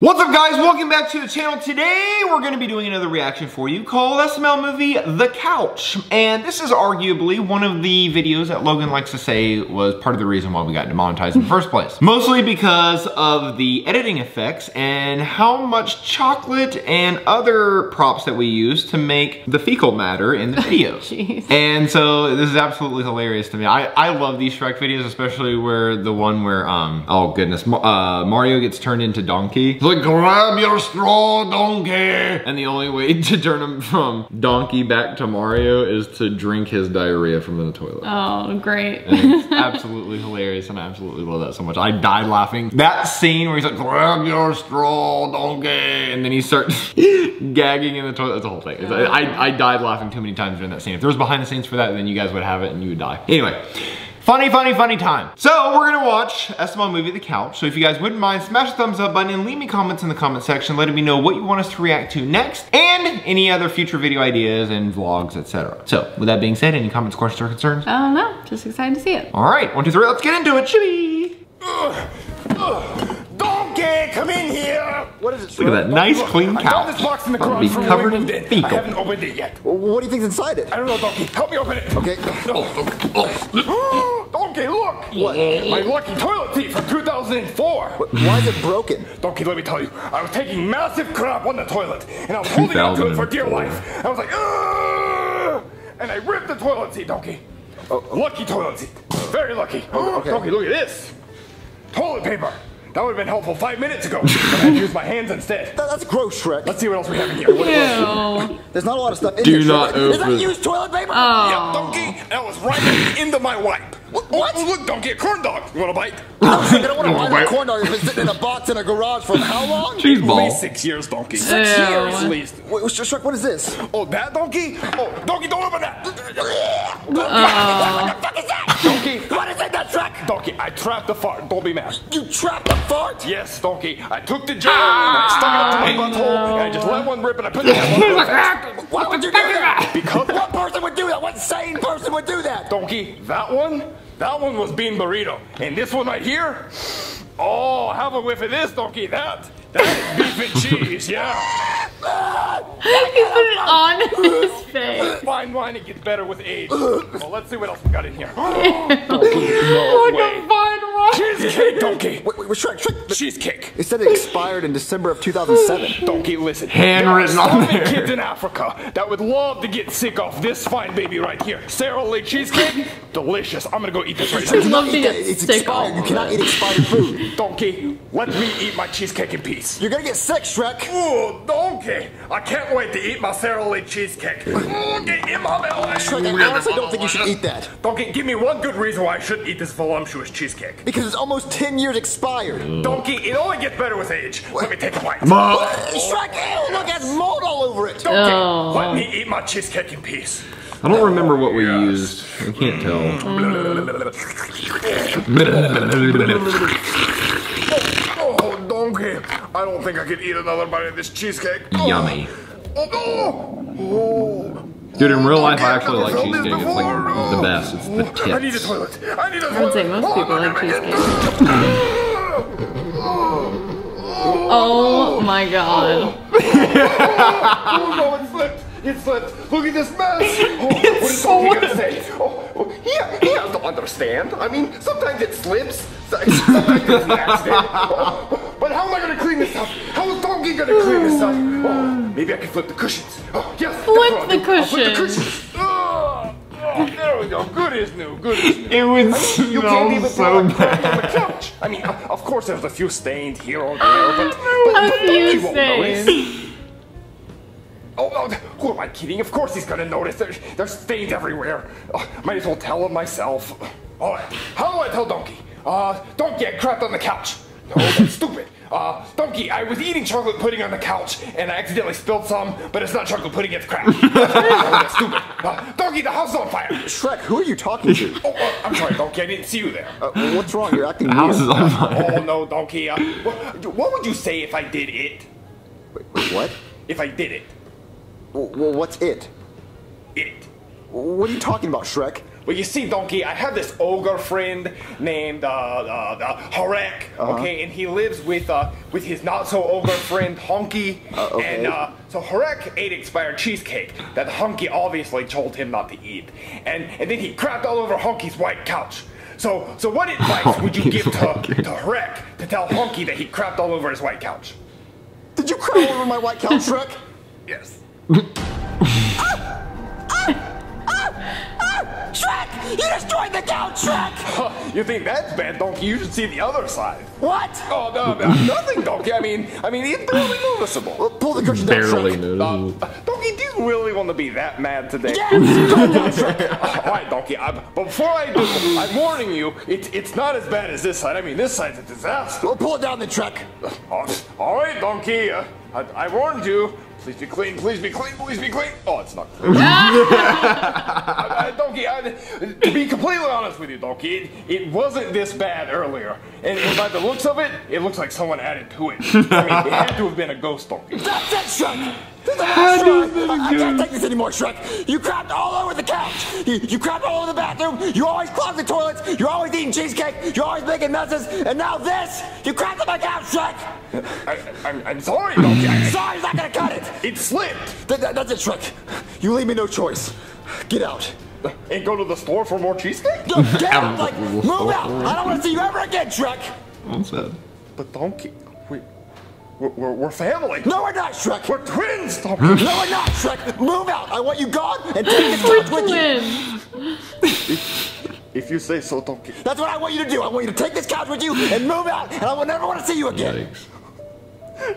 What's up guys, welcome back to the channel. Today we're going to be doing another reaction for you called SML movie The Couch, and this is arguably one of the videos that Logan likes to say was part of the reason why we got demonetized in the first place, mostly because of the editing effects and how much chocolate and other props that we use to make the fecal matter in the videos. And so this is absolutely hilarious to me. I love these Shrek videos, especially where the one where oh goodness, Mario gets turned into Donkey. Like, grab your straw, Donkey! And the only way to turn him from Donkey back to Mario is to drink his diarrhea from the toilet. Oh, great. And it's absolutely hilarious, and I absolutely love that so much. I died laughing. That scene where he's like, grab your straw, Donkey! And then he starts gagging in the toilet. That's the whole thing. I died laughing too many times during that scene. If there was behind the scenes for that, then you guys would have it and you would die. Anyway. Funny, funny, funny time. So we're gonna watch SML movie The Couch. So if you guys wouldn't mind, smash the thumbs up button and leave me comments in the comment section letting me know what you want us to react to next and any other future video ideas and vlogs, etc. So with that being said, any comments, questions, or concerns? I don't know, just excited to see it. All right, 1, 2, 3, let's get into it, Chibi. Donkey, come in here. What is it? Look at that nice clean couch. I found this box in the garage from when we moved in. I haven't opened it yet. Well, what do you think's inside it? I don't know, Donkey, help me open it. Okay. Oh. Donkey, look! What? My lucky toilet seat from 2004! Why is it broken? Donkey, let me tell you, I was taking massive crap on the toilet, and I was holding on to it for dear life. I was like, ugh! And I ripped the toilet seat, Donkey. Oh, okay. Lucky toilet seat. Very lucky. Oh, okay. Donkey, look at this! Toilet paper! That would have been helpful 5 minutes ago, but I used my hands instead. That's gross, Shrek. Let's see what else we have in here. Ew. There's not a lot of stuff in here. Do not open. Is that used toilet paper? Oh. Yep, Donkey, that was right into my wipe. What? Oh, look, Donkey, a corn dog. You want a bite? I don't want to bite a corn dog. It's been sitting in a box in a garage for how long? Jeez, at least 6 years, Donkey. 6 years, at least. Wait, Shrek, what is this? Oh, that Donkey? Oh, Donkey, don't open that. What the fuck is that? Donkey, what is it, that Shrek? Donkey, I trapped the fart. Don't be mad. You trapped the fart? Yes, Donkey. I took the jar and I stuck it up to my butthole and I just let one rip and I put it in my Why would you do that? Because what person would do that? What sane person would do that? Donkey, that one was bean burrito. And this one right here? Oh, have a whiff of this, Donkey. That is beef and cheese, yeah. He put it on his face. Fine wine, it gets better with age. Well, let's see what else we got in here. Cheesecake, Donkey. Wait, Shrek. Cheesecake. It said it expired in December of 2007. Donkey, listen. Handwritten on there. Kids in Africa that would love to get sick off this fine baby right here. Sara Lee cheesecake, delicious. I'm gonna go eat this right now. It's expired. You cannot eat expired food. Donkey, let me eat my cheesecake in peace. You're gonna get sick, Shrek. Ooh, Donkey. I can't wait to eat my Sara Lee cheesecake. Donkey, in my belly. Shrek, I honestly don't think you should eat that. Donkey, give me one good reason why I shouldn't eat this voluptuous cheesecake. Because it's almost 10 years expired. Donkey, it only gets better with age. Let me take a bite. Shrek, ew, look, has mold all over it. Donkey, let me eat my cheesecake in peace. I don't remember what we used. I can't tell. Oh, Donkey, I don't think I could eat another bite of this cheesecake. Yummy. Dude, in real life, I actually like cheesecake. It's like the best. It's the tip. I need a toilet. I would say most people like cheesecake. Oh my god. Oh no, it slipped. It slipped. Look at this mess. What is Donkey gonna say? He has to understand. I mean, sometimes it slips. Sometimes it's an accident. But how am I gonna clean this up? How is Donkey gonna clean this up? Maybe I can flip the cushions. Oh, yes. Flip the cushions. Oh, there we go. Good as new. Good as new. It would smell so bad. On the couch. I mean, of course, there's a few stains here or there, but Donkey won't notice. Oh, who am I kidding? Of course he's gonna notice. There's stains everywhere. Might as well tell him myself. All right. How do I tell Donkey? Donkey, I crapped on the couch. No, that's stupid. Donkey, I was eating chocolate pudding on the couch, and I accidentally spilled some, but it's not chocolate pudding, it's crap. That's stupid. Donkey, the house is on fire. Shrek, who are you talking to? I'm sorry, Donkey, I didn't see you there. What's wrong? You're acting weird. The house is on fire. Oh, no, Donkey. What would you say if I did it? Wait, what? If I did it. Well, what's it? It. What are you talking about, Shrek? Well, you see, Donkey, I have this ogre friend named Shrek, okay, and he lives with his not-so-ogre friend Honky, and so Shrek ate expired cheesecake that Honky obviously told him not to eat, and then he crapped all over Honky's white couch. So what advice would you give to Shrek to tell Honky that he crapped all over his white couch? Did you crap all over my white couch, Shrek? Yes. Shrek! You destroyed the couch, Shrek! Huh, you think that's bad, Donkey? You should see the other side. What? Oh, no, nothing, Donkey. I mean, it's barely noticeable. Well, pull the cushion down, Shrek. Donkey, do you really want to be that mad today? Yes! Go down, Shrek! All right, Donkey, but before I do, I'm warning you, it's not as bad as this side. I mean, this side's a disaster. Well, pull it down, the Shrek. All right, Donkey. I warned you. Please be clean, please be clean, please be clean. Oh, it's not clean. Donkey, to be completely honest with you, Donkey, it wasn't this bad earlier. And by the looks of it, it looks like someone added to it. I mean, it had to have been a ghost, Donkey. That's it, Shrek! That's Shrek! I can't take this anymore, Shrek! You crapped all over the couch! You crapped all over the bathroom! You always clog the toilets! You're always eating cheesecake! You're always making messes! And now this! You crapped on my couch, Shrek! I'm sorry, Donkey. I'm sorry, it's not gonna cut it! It slipped! That's it, Shrek. You leave me no choice. Get out. And go to the store for more cheesecake? No, get out! Like, move out! I don't want to see you ever again, Shrek! What's that? But Donkey, we're family. No, we're not, Shrek. We're twins, Donkey. No, we're not, Shrek. Move out. I want you gone and take the couch with you. If you say so, Donkey. That's what I want you to do. I want you to take this couch with you and move out, and I will never want to see you again. Yikes.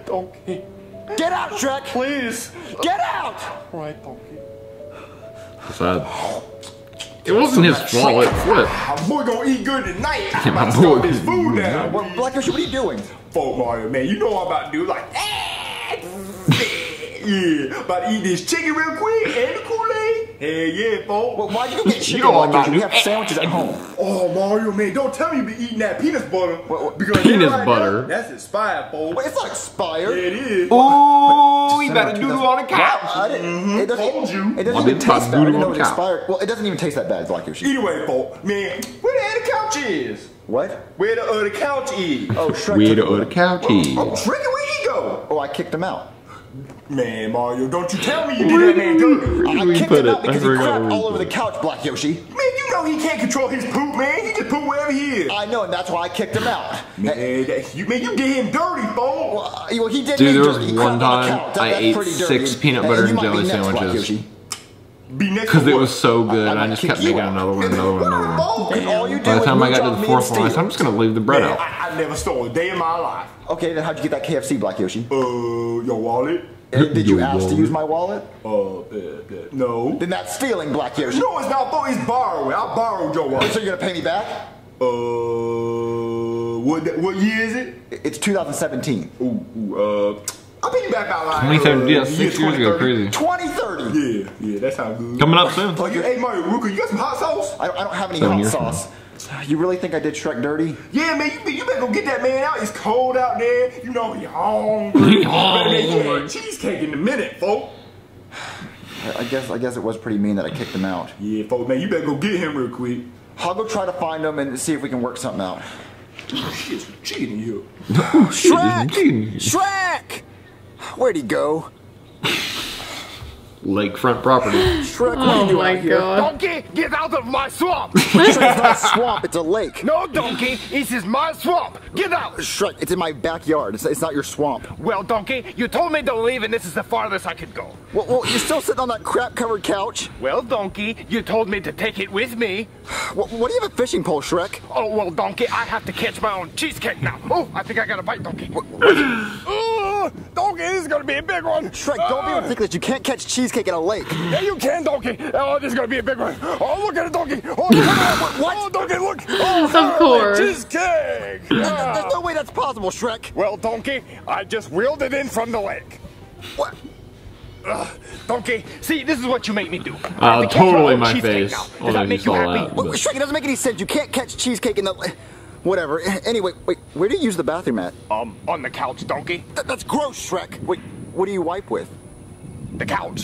Donkey. Get out, Shrek. Please. Get out. Right, Donkey. Sad. It wasn't his fault. What? I'm gonna eat good tonight. Damn, I'm gonna this food now. Black Yoshi, what are you doing? Fuck Mario, man. You know what I'm about to do. Like, yeah. About to eat this chicken real quick and the Kool-Aid. Hell yeah, folks. Well, why you go get chicken? We have sandwiches at home. Oh, Mario, man, don't tell me you be eating that peanut butter. Because peanut butter? That's expired, folks. Well, it's not expired. Yeah, it is. Oh, you better doodle on the couch. I didn't. It doesn't even taste bad. No, it's expired. Well, it doesn't even taste that bad, Black Yoshi. Anyway, folks, man, where the hell the couch is? What? Where the other couch is? Oh, Shrek. Where the other couch is? Oh, Shrek, where'd he go? Oh, I kicked him out. Man, Mario, don't you tell me you did that, man, dude. I kicked him out because he crapped all over the couch, Black Yoshi. Man, you know he can't control his poop, man. He just poop wherever he is. I know, and that's why I kicked him out. Man, you did him dirty, fool. Well, he did me dirty. Dude, there was one time I ate 6 peanut butter and jelly sandwiches. Because it was so good, and I just kept making another one, another one, another one. By the time I got to the 4th one, I said, I'm just going to leave the bread out. I never stole a day in my life. Okay, then how'd you get that KFC, Black Yoshi? Your wallet. Did you ask to use my wallet? No. Then that's stealing, Black Yoshi. No, it's not, but it's borrowing. I borrowed your wallet. So you're going to pay me back? What year is it? It's 2017. I'll be back out loud. 2030, yeah, 6 years ago, crazy. 2030. Yeah, that's how good. Coming up soon. Oh, hey, Mario, you got some hot sauce? I don't have any hot sauce. You really think I did Shrek dirty? Yeah, man, you better go get that man out. It's cold out there. You know, you're hungry. You had cheesecake in a minute, folks. I guess it was pretty mean that I kicked him out. Yeah, folks, man, you better go get him real quick. I'll go try to find him and see if we can work something out. Shit's cheating you. Shrek! Shrek! Where'd he go? Lakefront property. Shrek, what are you doing out here? Donkey, get out of my swamp! It's not a swamp, it's a lake. No, Donkey, this is my swamp. Get out! Shrek, it's in my backyard. It's not your swamp. Well, Donkey, you told me to leave and this is the farthest I could go. Well, you're still sitting on that crap-covered couch. Well, Donkey, you told me to take it with me. What do you have a fishing pole, Shrek? Oh, well, Donkey, I have to catch my own cheesecake now. Oh, I think I got a bite, Donkey. Donkey, this is going to be a big one. Shrek, don't be ridiculous. You can't catch cheesecake in a lake. Yeah, you can, Donkey. Oh, this is going to be a big one. Oh, look at it, Donkey. Oh, look at it. What? Oh, Donkey, look. Oh, of course. Cheesecake. There's no way that's possible, Shrek. Well, Donkey, I just reeled it in from the lake. What? Donkey, see, this is what you make me do. Totally my face. Does that make you happy? Well, Shrek, it doesn't make any sense. You can't catch cheesecake in the lake. Whatever. Anyway, wait, where do you use the bathroom at? On the couch, Donkey. That's gross, Shrek. Wait, what do you wipe with? The couch.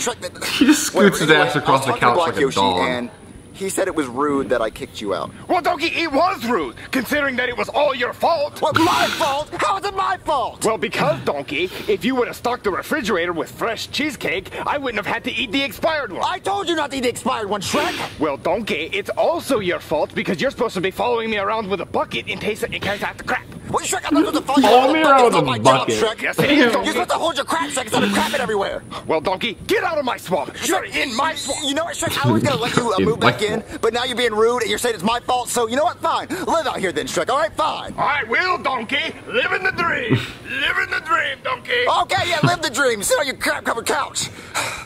Shrek, he just scoots his ass across the couch like a dog. He said it was rude that I kicked you out. Well, Donkey, it was rude, considering that it was all your fault. Well, my fault? How is it my fault? Well, because, Donkey, if you would have stocked the refrigerator with fresh cheesecake, I wouldn't have had to eat the expired one. I told you not to eat the expired one, Shrek. Well, Donkey, it's also your fault, because you're supposed to be following me around with a bucket in case I have to crap. Well, Shrek, I'm not supposed to follow you around with a bucket. It's not my job, Shrek. Yes, it is, Donkey. You're supposed to hold your crap, Shrek, instead of crapping everywhere. Well, Donkey, get out of my swamp. Shrek, you're in my swamp. You know what, Shrek? I was going to let you move back in, but now you're being rude and you're saying it's my fault, so you know what? Fine. Live out here then, Shrek. All right, fine. I will, Donkey. Living the dream. Living the dream, Donkey. Okay, yeah, live the dream. Sit on your crap-covered couch.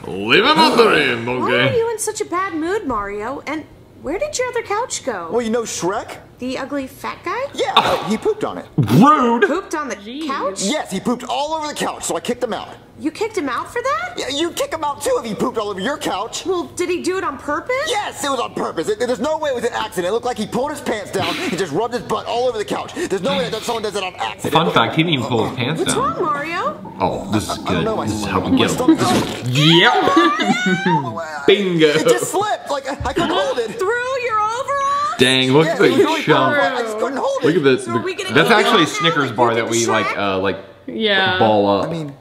Living the dream, Donkey. Why are you in such a bad mood, Mario? And where did your other couch go? Well, you know Shrek? The ugly fat guy? Yeah, he pooped on it. Rude! Pooped on the couch? Yes, he pooped all over the couch, so I kicked him out. You kicked him out for that? Yeah, you kick him out too if he pooped all over your couch. Well, did he do it on purpose? Yes, it was on purpose. There's no way it was an accident. It looked like he pulled his pants down and just rubbed his butt all over the couch. There's no way that someone does it on accident. Fun fact, he didn't even pull his pants down. What's wrong, Mario? Oh, this is good. This is how we get him. Yep. Bingo. It just slipped. Like, I couldn't hold it. Through your overall? Dang! Look at the chunk. Look at this. That's actually a Snickers bar that we ball up. I mean,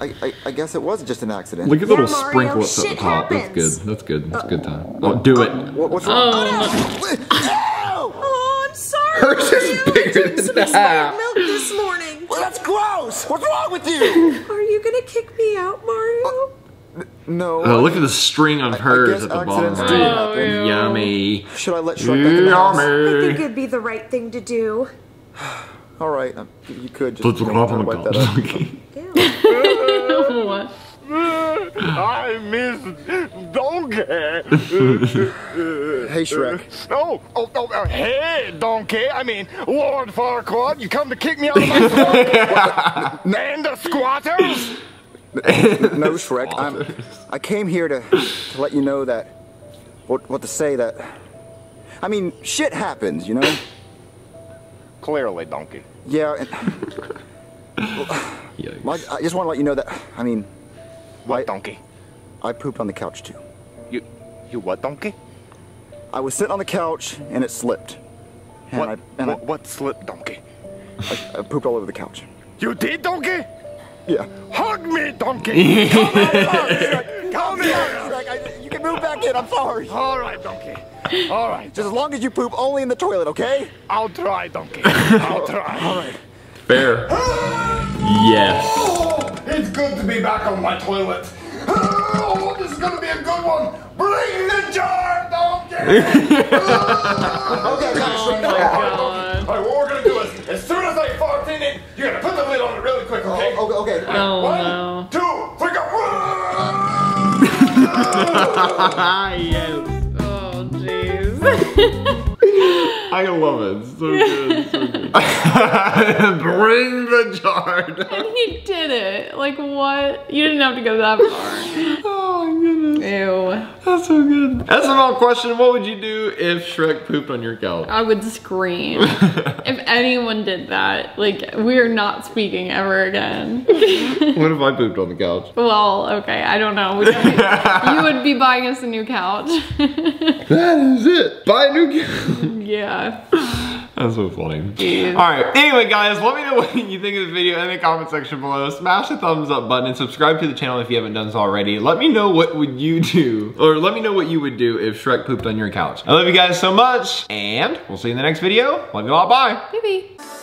I guess it was just an accident. Look at the little sprinklets at the top. That's good. That's good. That's a good time. Don't do it. What's wrong? Oh, I'm sorry. Hers is bigger than that. Milk this morning. Well, that's gross. What's wrong with you? Are you gonna kick me out, Mario? No. Oh, look at the string on hers at the bottom right. Oh, yeah. Yummy. Should I let Shrek back in the house? I think it'd be the right thing to do. All right, you could just wipe that up. Okay. I miss Donkey. Hey, Shrek. Oh, hey, Donkey. I mean, Lord Farquaad, you come to kick me out of my swamp? And the squatters? No, Shrek. I came here to let you know that, what to say that, I mean, shit happens, you know? Clearly, Donkey. Yeah, and, I just want to let you know that, I mean... What, Donkey? I pooped on the couch, too. You what, Donkey? I was sitting on the couch, and it slipped. And what slipped, Donkey? I pooped all over the couch. You did, Donkey? Yeah. Hug me, Donkey! Come on, Shrek! Come here! Shrek, you can move back in, I'm sorry. Alright, Donkey. Alright. Just as long as you poop only in the toilet, okay? I'll try, Donkey. I'll try. Alright. Fair. Yes. Oh, it's good to be back on my toilet. Oh, this is gonna be a good one. Bring the jar, Donkey! Okay, oh, alright, what we're gonna do is, as soon as I fart in it, you're gonna put the lid on it really quick, okay? Okay. Oh, 1, 2, 3, go! Yes. Oh, jeez. I love it. So good. So good. Bring the jar down. And he did it. Like, what? You didn't have to go that far. Oh, my goodness. Ew. That's so good. SML question, what would you do if Shrek pooped on your couch? I would scream. If anyone did that, like, we're not speaking ever again. What if I pooped on the couch? Well, okay, I don't know. You would be buying us a new couch. That is it. Buy a new couch. Yeah. That's so funny. Jeez. All right. Anyway, guys, let me know what you think of this video in the comment section below. Smash the thumbs up button and subscribe to the channel if you haven't done so already. Let me know let me know what you would do if Shrek pooped on your couch. I love you guys so much, and we'll see you in the next video. Love you all. Bye. Bye.